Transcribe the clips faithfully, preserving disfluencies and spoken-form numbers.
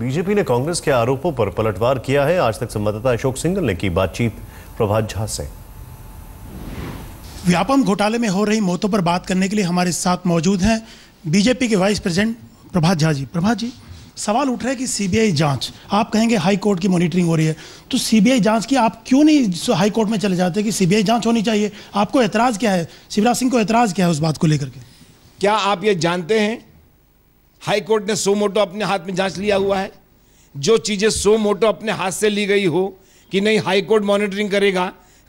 BJP ने कांग्रेस के आरोपों पर पलटवार किया है। आज तक संवाददाता अशोक सिंघल ने की बातचीत प्रभात झा से। व्यापम घोटाले में हो रही मौतों पर बात करने के लिए हमारे साथ मौजूद हैं बीजेपी के वाइस प्रेसिडेंट प्रभात झा जी। प्रभात जी, सवाल उठ रहा है कि सीबीआई जांच, आप कहेंगे हाईकोर्ट की मॉनिटरिंग हो रही है, तो सीबीआई जांच की आप क्यों नहीं हाईकोर्ट में चले जाते कि सीबीआई जांच होनी चाहिए? आपको एतराज़ क्या है? शिवराज सिंह को एतराज़ क्या है उस बात को लेकर के? क्या आप ये जानते हैं हाईकोर्ट ने सो मोटो अपने हाथ में जांच लिया हुआ है? जो चीज़ें सो मोटो अपने हाथ से ली गई हो कि नहीं हाईकोर्ट मॉनिटरिंग करेगा,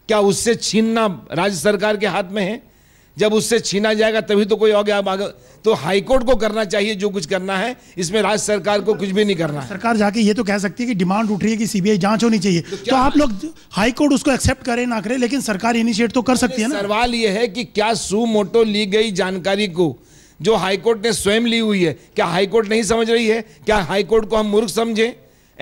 क्या उससे छीनना राज्य सरकार के हाथ में है? जब उससे छीना जाएगा तभी तो कोई और आगे, तो हाईकोर्ट को करना चाहिए जो कुछ करना है, इसमें राज्य सरकार को कुछ भी नहीं करना है। सरकार जाके ये तो कह सकती है कि डिमांड उठ रही है कि सीबीआई जांच होनी चाहिए, तो, तो आप लोग हाईकोर्ट उसको एक्सेप्ट करें ना करें, लेकिन सरकार इनिशिएट तो कर सकती है ना। सवाल ये है कि क्या सू मोटो ली गई जानकारी को जो हाईकोर्ट ने स्वयं ली हुई है, क्या हाईकोर्ट नहीं समझ रही है? क्या हाईकोर्ट को हम मूर्ख समझें?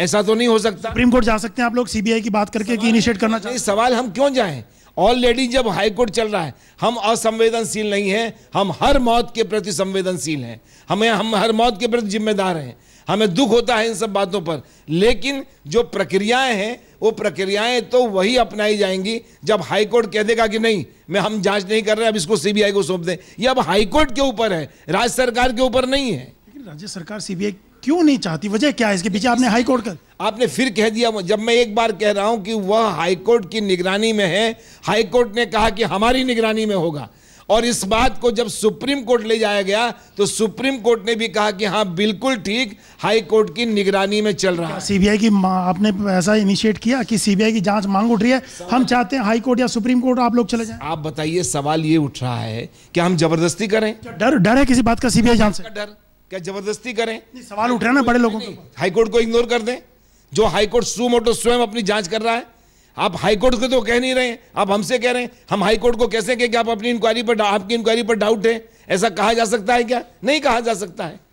ऐसा तो नहीं हो सकता। सुप्रीम कोर्ट जा सकते हैं आप लोग सीबीआई की बात करके कि इनिशिएट करना चाहिए? सवाल हम क्यों जाएं? ऑलरेडी जब हाईकोर्ट चल रहा है, हम असंवेदनशील नहीं हैं, हम हर मौत के प्रति संवेदनशील हैं, हमें हम हर मौत के प्रति जिम्मेदार हैं, हमें दुख होता है इन सब बातों पर, लेकिन जो प्रक्रियाएं हैं वो प्रक्रियाएं तो वही अपनाई जाएंगी जब हाईकोर्ट कह देगा कि नहीं मैं हम जांच नहीं कर रहे, अब इसको सीबीआई को सौंप दें। यह अब हाईकोर्ट के ऊपर है, राज्य सरकार के ऊपर नहीं है। लेकिन राज्य सरकार सीबीआई क्यों नहीं चाहती, वजह क्या है इसके पीछे? आपने हाईकोर्ट का आपने फिर कह दिया, जब मैं एक बार कह रहा हूं कि वह हाईकोर्ट की निगरानी में है, हाईकोर्ट ने कहा कि हमारी निगरानी में होगा, और इस बात को जब सुप्रीम कोर्ट ले जाया गया तो सुप्रीम कोर्ट ने भी कहा कि हाँ बिल्कुल ठीक, हाईकोर्ट की निगरानी में चल रहा है। सीबीआई की आपने ऐसा इनिशिएट किया कि सीबीआई की जांच मांग उठ रही है, हम चाहते हैं हाईकोर्ट या सुप्रीम कोर्ट आप लोग चले जाएं। आप बताइए, सवाल ये उठ रहा है कि हम जबरदस्ती करें? डर डर है किसी बात का सीबीआई जांच से? डर क्या जबरदस्ती करें? सवाल उठ रहा है ना बड़े लोगों के। हाईकोर्ट को इग्नोर कर दें जो हाईकोर्ट सू मोटो स्वयं अपनी जांच कर रहा है? आप हाईकोर्ट को तो कह नहीं रहे, आप हमसे कह रहे हैं। हम हाईकोर्ट को कैसे कहें कि आप अपनी इंक्वायरी पर, आपकी इंक्वायरी पर डाउट है? ऐसा कहा जा सकता है क्या? नहीं कहा जा सकता है।